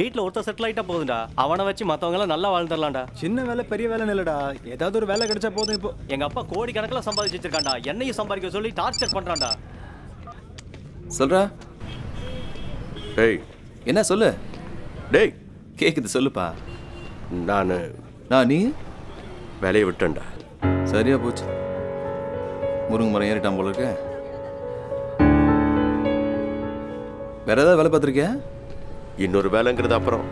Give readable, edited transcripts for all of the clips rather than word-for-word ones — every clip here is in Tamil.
வீட்ல ஒருத்த செட்டில் ஆயிட்டா போதும்டா. அவன வச்சு மத்தவங்க எல்லாம் நல்லா வாழ்ந்துறலாம்டா. சின்ன வேலை பெரிய வேலை இல்லடா. ஏதாவது ஒரு வேலை கிடைச்சா போதும் இப்போ. எங்க அப்பா கோடி கணக்குல சம்பாதிச்சு வச்சிருக்கான்டா. என்னையும் சம்பாதிக்க சொல்லி டார்ச்சர் பண்றான்டா. சொல்றா. டேய், என்ன சொல்லு? டேய், கேக்குது சொல்லுப்பா. நான் நீ வேலையை விட்டேன்டா. சரியா போச்சு. முருங்கை மரம் ஏறிட்டான் போல இருக்க. வேற ஏதாவது வேலை பார்த்துருக்கியா? இன்னொரு வேலைங்கிறது அப்புறம்.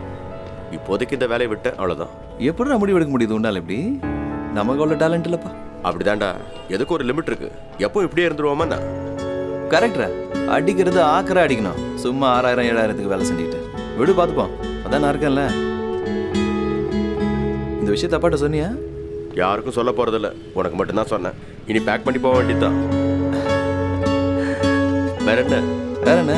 இப்போதைக்கு இந்த வேலையை விட்டேன், அவ்வளோதான். எப்படிடா முடிவெடுக்க முடியுது உன்னால? எப்படி நமக்கு அவ்வளோ டேலண்ட் இல்லைப்பா. அப்படிதான்டா, எதுக்கு ஒரு லிமிட் இருக்கு. எப்போ இப்படியே இருந்துருவோமா? நான் கரெக்டா அடிக்கிறது ஆக்கரா அடிக்கணும். சும்மா 6000 7000க்கு வேலை செஞ்சுக்கிட்டு விடு, பார்த்துப்போம். அதான் நான் இருக்கேன்ல. இந்த விஷயத்த அப்பாட்ட சொன்னியா? யாருக்கும் சொல்ல போறதில்ல, உனக்கு மட்டும்தான் சொன்னேன். இனி பேக் பண்ணி போக வேண்டியதுதான். வேற என்ன? வேற என்ன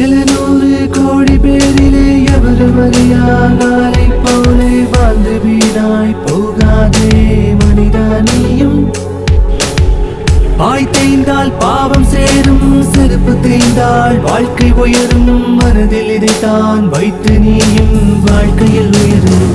இளநூறு கோடி பேரிலே எவரவரையாகாலை போலே வாழ்ந்து வீடாய் போகாதே மனிதானியும். பாய் தேய்ந்தால் பாவம் சேரும், செருப்பு தேய்ந்தால் வாழ்க்கை உயரும். மனதில் இதைத்தான் வைத்து நீயும் வாழ்க்கையில் உயரும்.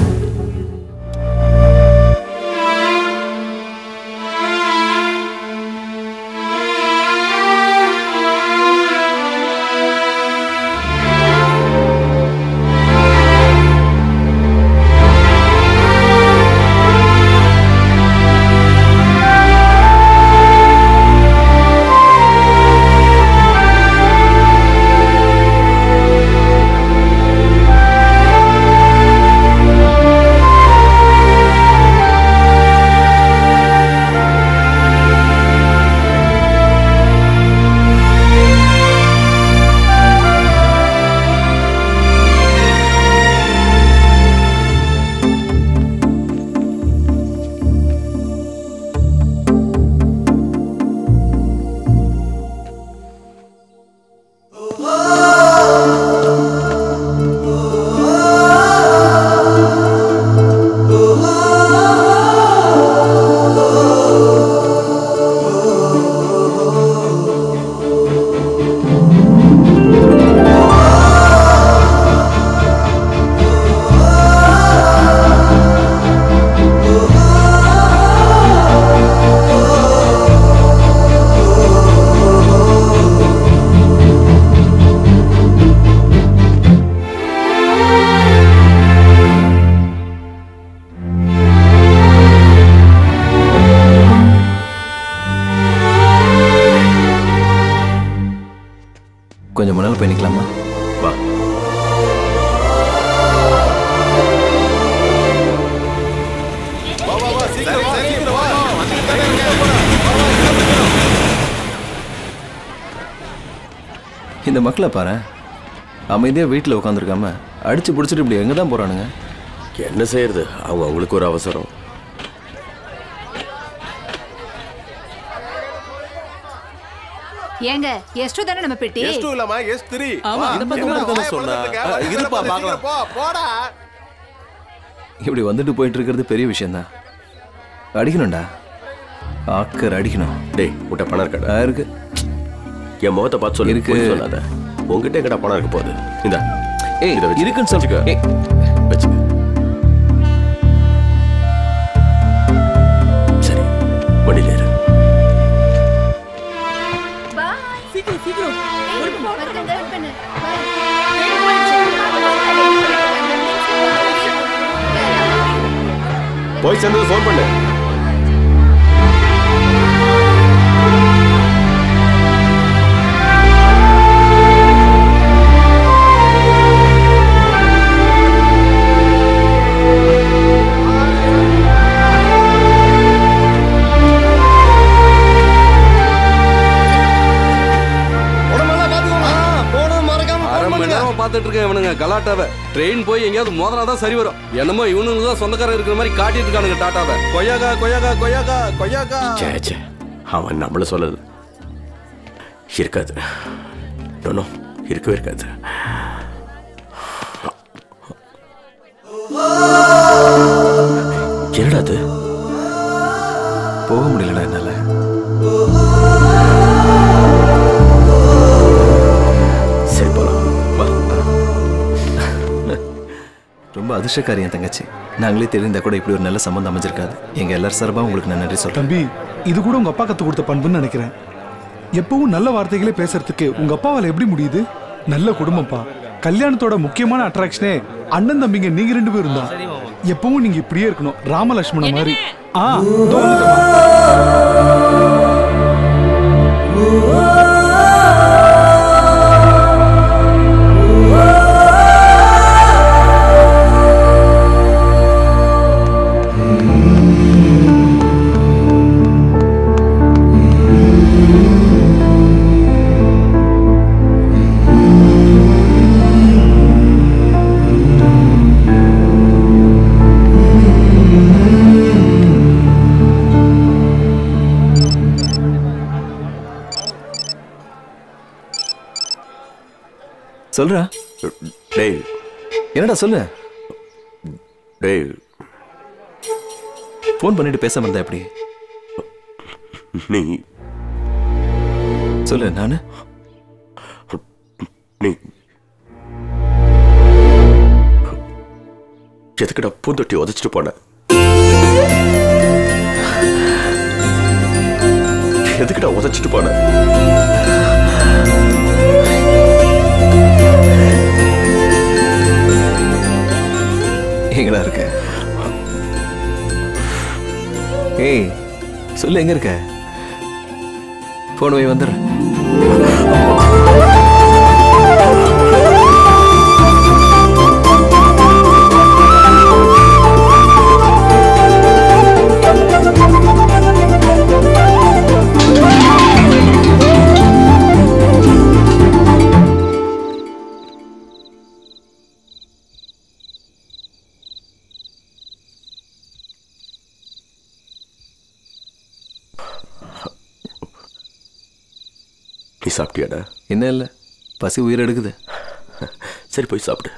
இந்த மக்களை பாரு, அமைதியாக வீட்டில் உட்காந்துருக்காம அடித்து பிடிச்சிட்டு இப்படி எங்கே தான் போகிறானுங்க? என்ன செய்யறது, அவங்க அவங்களுக்கு ஒரு அவசரம். ஏங்க S2 தான நம்ம பெட்டி? S2 இல்லமா S3. ஆமா, இந்த பக்கம் இருக்கத சொன்னா இருப்பா பார்க்கலாம். போ போடா. இப்படி வந்துட்டு போயிட்டு இருக்குது பெரிய விஷயம் தான். அடிக்கணும்டா, ஆக்கர் அடிக்கணும். டேய், உட்ட பணம் இருக்கடா? இருக்கு. என் முகத்தை பார்த்து சொல்லு, இருக்கு சொல்லாத. உன்கிட்ட எங்கடா பணம் இருக்க போகுது? இந்த ஏய் இருக்குன்னு சொல்லுங்க. ஏய் வச்சுக்க. சரி, வண்டியில இரு. போய் சேர்ந்தது ஃபோன் பண்ணு. நேரமா பாத்துட்டு இருக்கேன் இவனுங்க கலாட்டாவை. ட்ரெயின் போய் எங்கயாவது மோதனாதான் சரி வரும். என்னமோ இவனுங்க தான் சொந்தக்காரர் இருக்கிற மாதிரி காட்டிட்டு இருக்கானுங்க டாட்டாவை. கொய்யாக்கா கொய்யாக்கா கொய்யாக்கா கொய்யாக்கா. அவன் நம்மள சொல்லல இருக்காது, இருக்கவே இருக்காது. என்னடா அது போக முடியலடா என்னால. சரி போலாம். ரொம்ப அதிர்ஷ்டக்காரி என் தங்கச்சி. நாங்களே தெரிந்தா கூட இப்படி ஒரு நல்ல சம்பந்தம் அமைஞ்சிருக்காது. எங்க எல்லாரும் சார்பா உங்களுக்கு நான் நன்றி சொல்றேன். தம்பி, இது கூட உங்க அப்பா கத்து கொடுத்த பண்புன்னு நினைக்கிறேன். எப்பவும் நல்ல வார்த்தைகளே பேசுறதுக்கு உங்க அப்பாவால எப்படி முடியுது? நல்ல குடும்பம்ப்பா. கல்யாணத்தோட முக்கியமான அட்ராக்ஷனே அண்ணன் தம்பிங்க நீங்க ரெண்டு பேரும் தான். எப்பவும் நீங்க இப்படியே இருக்கணும், ராமலட்சுமண மாதிரி. சொல்றா. டேய் என்னடா சொல்லு. டேய் ஃபோன் பண்ணிட்டு பேசாம இருந்தா எப்படி? நீ சொல்லு. நானு நீ எதுக்குடா பூந்தொட்டி உதச்சிட்டு போன? எதுக்குடா உதச்சிட்டு போன? எங்கடா இருக்க? ஏய் சொல்லு, எங்க இருக்க? போன் போய் வந்துடுற. சாப்பிட்டியாடா? என்ன இல்லை, பசி உயிர் எடுக்குது. சரி போய் சாப்பிடு.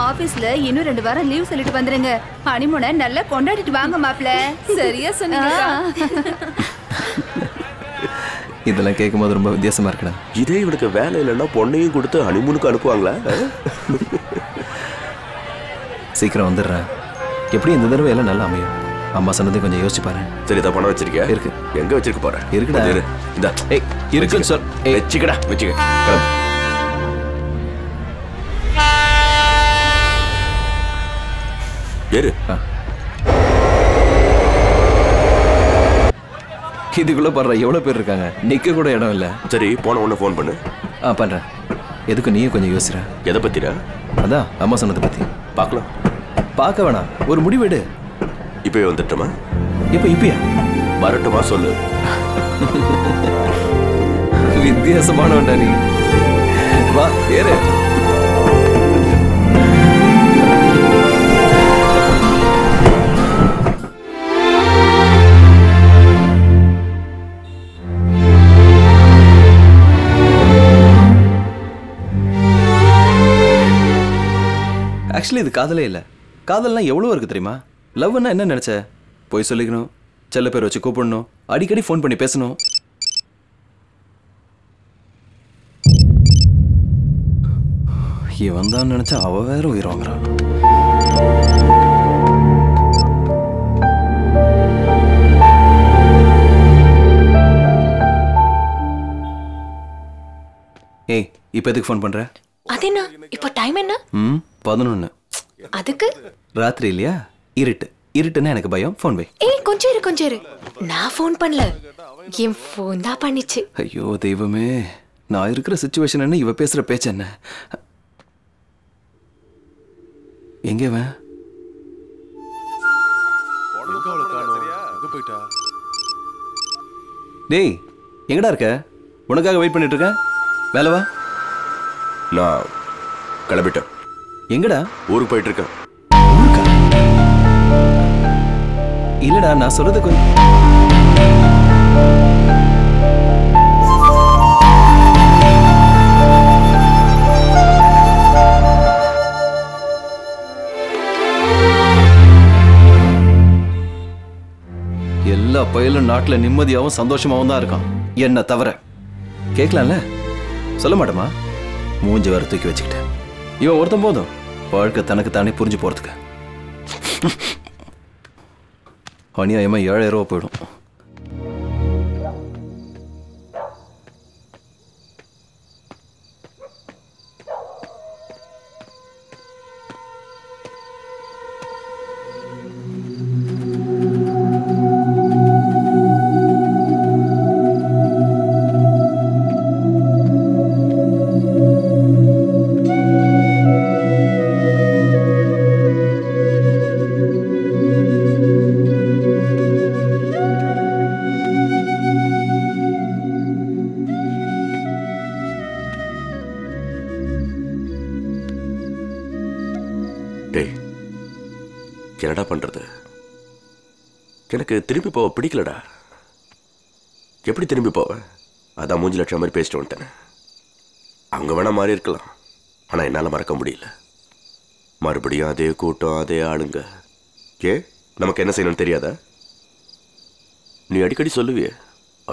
ஆபீஸ்ல இன்னும் 2 வாரம் லீவ் சொல்லிட்டு வந்துருங்க. ஹனிமூனை நல்லா கொண்டாடிட்டு வாங்க மாப்ள. சரியா சொன்னீங்க. இதெல்லாம் கேட்கும்போது ரொம்ப வித்தியாசமா இருக்கணும். இதே இவனுக்கு வேலை இல்லைன்னா பொண்ணையும் கொடுத்து ஹனிமூனுக்கு அனுப்புவாங்களா? சீக்கிரம் வந்துடுறேன். எப்படி இந்த தடவை எல்லாம் நல்லா அமையும்? அம்மா சொன்னதையும் கொஞ்சம் யோசிச்சு பாரு. சரிதா, பணம் வச்சிருக்கியா? இருக்கு. எங்க வச்சிருக்க போறேன்? இருக்குடா இருக்குன்னு சொல். வச்சுக்கடா வச்சுக்க. ஏறு. இதுக்குள்ள பாடுற எவ்வளவு பேர் இருக்காங்க, நிக்க கூட இடம் இல்ல. சரி போன உடனே போன் பண்ணு. பண்றேன். எதுக்கு நீயும் கொஞ்சம் யோசிச்சுற. எதை பத்திரா? அதான் அம்மா சொன்னதை பத்தி. பார்க்கலாம். பார்க்க வேணாம், ஒரு முடிவெடு. இப்பயே வந்துட்டோமா? இப்பயா வரட்டுமா? சொல்லு. வித்தியாசமானவன்டா நீ. வா ஏறு. ஆக்சுவலி இது காதலே இல்லை. காதல்லாம் எவ்வளோ இருக்குது தெரியுமா? லவ்னா என்ன நினச்ச? போய் சொல்லிக்கணும், செல்ல பேர் வச்சு கூப்பிடணும், அடிக்கடி ஃபோன் பண்ணி பேசணும். இவன் தான் நினச்சா அவ வேற உயிர் வாங்குறான். ஏய் இப்போ எதுக்கு ஃபோன் பண்ணுற? அதேண்ணா இப்போ டைம் என்ன? 11. அதுக்கு ராத்திரி இல்லையா? இருட்டு. இருட்டுன்னா எனக்கு பயம். Phone bye. ஏய் கொஞ்சம் இரு கொஞ்சம் இரு. நான் ஃபோன் பண்ணல, என் ஃபோன் தான் பண்ணிச்சு. ஐயோ தெய்வமே, நான் இருக்கிற சிச்சுவேஷன் என்ன, இவ பேசுற பேச்சு என்ன? எங்க இவன் போயிட்டா? டேய் எங்கடா இருக்க? உனக்காக வெயிட் பண்ணிட்டு இருக்கேன். வேலவா நான் கிளம்பிட்டேன். எங்கடா? ஊருக்கு போயிட்டு இருக்கேன். இல்லடா நான் சொல்றது எல்லா பையலும் நாட்டுல நிம்மதியாவும் சந்தோஷமாவும் தான் இருக்கான். என்ன தவிர கேட்கலாம்ல? சொல்ல மாட்டோமா? மூஞ்சி வர தூக்கி வச்சுக்கிட்டேன். இவன் ஒருத்தம் போதும் வாழ்க்கை தனக்கு தானே புரிஞ்சு போறதுக்கு. அநியாயமா 7000 ரூபா போயிடும். என்னடா பண்றது? எனக்கு திரும்பி போவ பிடிக்கலடா. எப்படி திரும்பி போவேன்? அதான் மூஞ்சி லட்சம் மாதிரி பேசிட்டு வந்துட்டேன். அவங்க வேணா மாறி இருக்கலாம், ஆனா என்னால மறக்க முடியல. மறுபடியும் அதே கூட்டம், அதே ஆளுங்க. ஏ நமக்கு என்ன செய்யணும்னு தெரியாதா? நீ அடிக்கடி சொல்லுவிய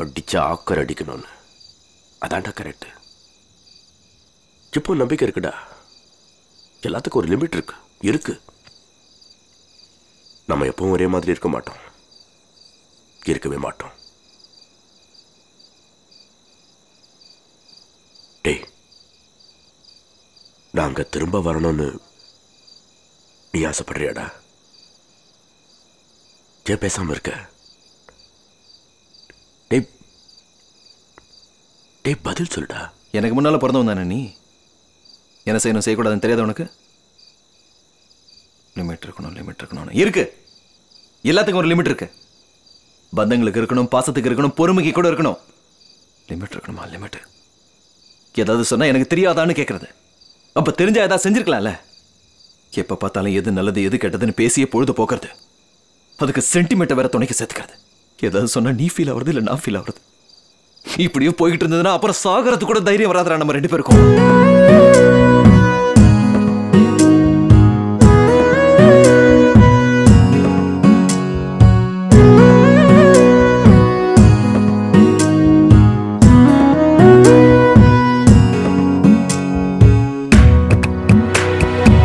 அடிச்சா ஆக்கர் அடிக்கணும்னு. அதான்டா கரெக்ட். இப்போ நம்பிக்கை இருக்குடா. எல்லாத்துக்கும் ஒரு லிமிட் இருக்கு. நம்ம எப்பவும் ஒரே மாதிரி இருக்க மாட்டோம், இருக்கவே மாட்டோம். டேய் நாங்க திரும்ப வரணும்னு நீ ஆசைப்படுறியாடா? ஏன் பேசாம இருக்க? டேய் டேய் பதில் சொல்லுடா. எனக்கு முன்னால பிறந்தவன் தானே நீ. என்ன செய்யணும் செய்யக்கூடாதுன்னு தெரியாத உனக்கு? லிமிட் இருக்கணும், லிமிட் இருக்கணும். இருக்கு, எல்லாத்துக்கும் ஒரு லிமிட் இருக்கு. பந்தங்களுக்கு இருக்கணும், பாசத்துக்கு இருக்கணும், பொறுமைக்கு கூட இருக்கணும். லிமிட் இருக்கணுமா? லிமிட் ஏதாவது சொன்னா எனக்கு தெரியாதான்னு கேட்கறது. அப்ப தெரிஞ்சா ஏதாவது செஞ்சிருக்கலாம்ல. எப்ப பார்த்தாலும் எது நல்லது எது கெட்டதுன்னு பேசியே பொழுது போக்குறது. அதுக்கு சென்டிமெண்ட்டை வேற துணைக்கு சேர்த்துக்கிறது. ஏதாவது சொன்னா நீ ஃபீல் ஆகுறது, இல்லை நான் ஃபீல் ஆகுறது. இப்படியும் போய்கிட்டு இருந்ததுன்னா அப்புறம் சாகிறது கூட தைரியம் வராதுடா நம்ம ரெண்டு பேருக்கும்.